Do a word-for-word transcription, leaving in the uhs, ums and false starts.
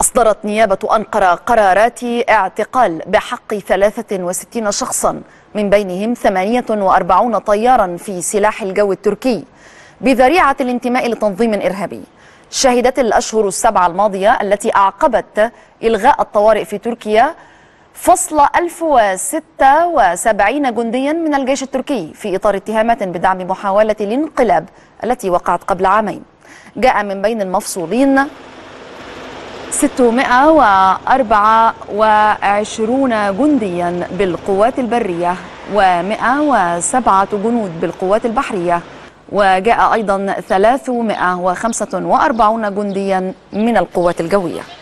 أصدرت نيابة أنقرة قرارات اعتقال بحق ثلاثة وستين شخصا من بينهم ثمانية وأربعين طيارا في سلاح الجو التركي بذريعة الانتماء لتنظيم إرهابي. شهدت الأشهر السبعة الماضية التي أعقبت إلغاء الطوارئ في تركيا فصل ألف وستة وسبعين جنديا من الجيش التركي في إطار اتهامات بدعم محاولة الانقلاب التي وقعت قبل عامين. جاء من بين المفصولين ستمائة وأربعة وعشرين جنديا بالقوات البرية ومائة وسبعة جنود بالقوات البحرية، وجاء أيضا ثلاثمائة وخمسة وأربعين جنديا من القوات الجوية.